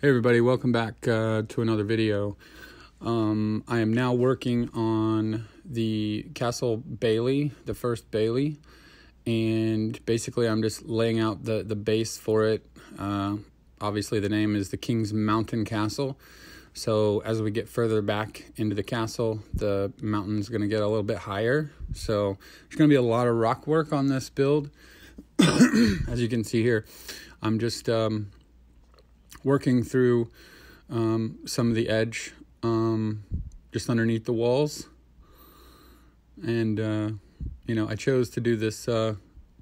Hey everybody, welcome back to another video. I am now working on the Castle Bailey, the first Bailey, and basically I'm just laying out the base for it. Obviously the name is the King's Mountain Castle, so as we get further back into the castle, the mountain's going to get a little bit higher, so there's going to be a lot of rock work on this build. As you can see here, I'm just working through some of the edge just underneath the walls, and you know, I chose to do this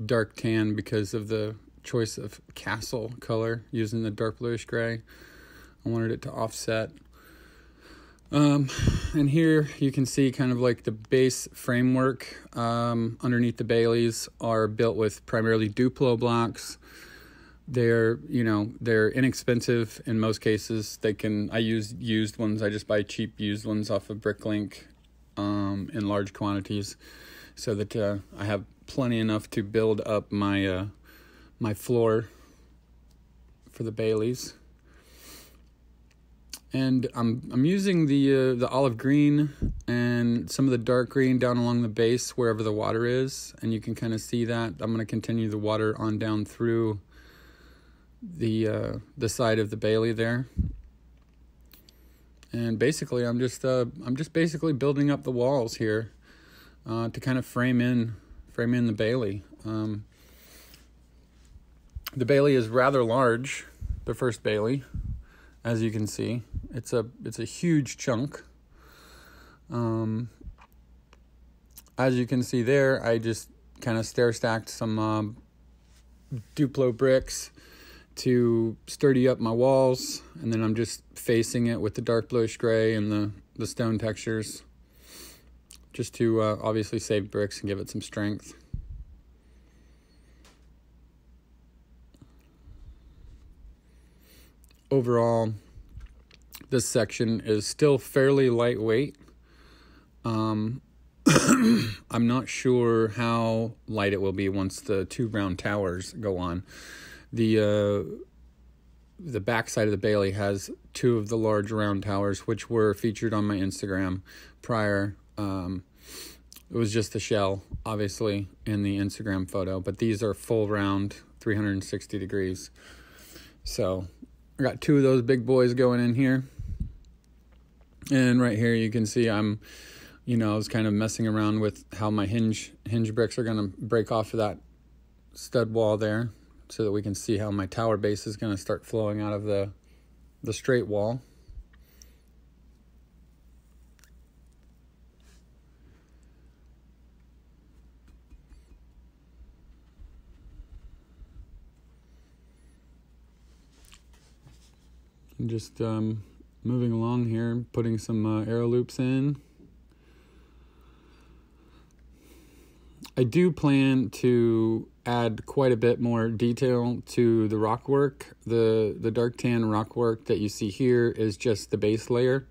dark tan because of the choice of castle color, using the dark bluish gray. I wanted it to offset, and here you can see kind of like the base framework underneath the Baileys are built with primarily Duplo blocks. They're, you know, they're inexpensive in most cases. They can, I use used ones. I just buy cheap used ones off of BrickLink in large quantities, so that I have plenty enough to build up my my floor for the Baileys. And I'm using the olive green and some of the dark green down along the base wherever the water is, and you can kind of see that. I'm going to continue the water on down through the side of the Bailey there, and basically I'm just basically building up the walls here to kind of frame in the Bailey. The Bailey is rather large, the first Bailey, as you can see. It's a huge chunk. As you can see there, I just kind of stair stacked some Duplo bricks to sturdy up my walls, and then I'm just facing it with the dark bluish gray and the stone textures, just to obviously save bricks and give it some strength. Overall, this section is still fairly lightweight. I'm not sure how light it will be once the two round towers go on. The back side of the Bailey has two of the large round towers, which were featured on my Instagram prior. It was just the shell, obviously, in the Instagram photo, but these are full round, 360 degrees. So I got two of those big boys going in here. And right here you can see I'm, you know, I was kind of messing around with how my hinge bricks are going to break off of that stud wall there, so that we can see how my tower base is going to start flowing out of the straight wall. And just moving along here, putting some arrow loops in. I do plan to add quite a bit more detail to the rock work. The dark tan rock work that you see here is just the base layer.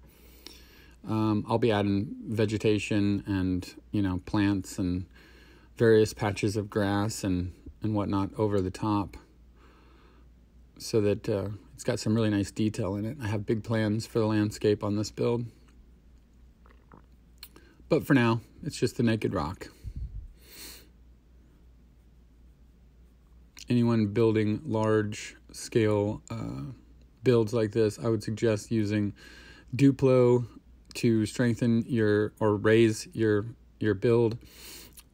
I'll be adding vegetation and, you know, plants and various patches of grass and whatnot over the top, so that it's got some really nice detail in it. I have big plans for the landscape on this build, but for now it's just the naked rock. Anyone building large scale builds like this, I would suggest using Duplo to strengthen your, or raise your build.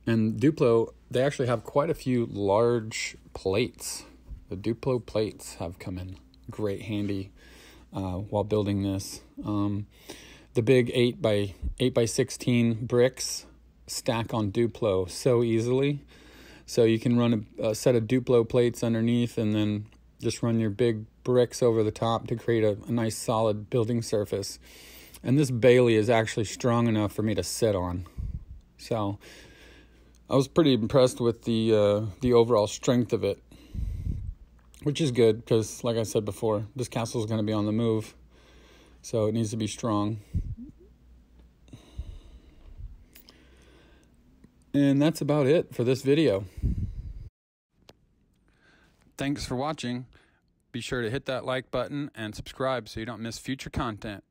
And Duplo, they actually have quite a few large plates. The Duplo plates have come in great handy while building this. The big 8 by 16 bricks stack on Duplo so easily. So you can run a set of Duplo plates underneath and then just run your big bricks over the top to create a nice solid building surface. And this Bailey is actually strong enough for me to sit on. So I was pretty impressed with the overall strength of it, which is good because, like I said before, this castle is going to be on the move, so it needs to be strong. And that's about it for this video. Thanks for watching. Be sure to hit that like button and subscribe so you don't miss future content.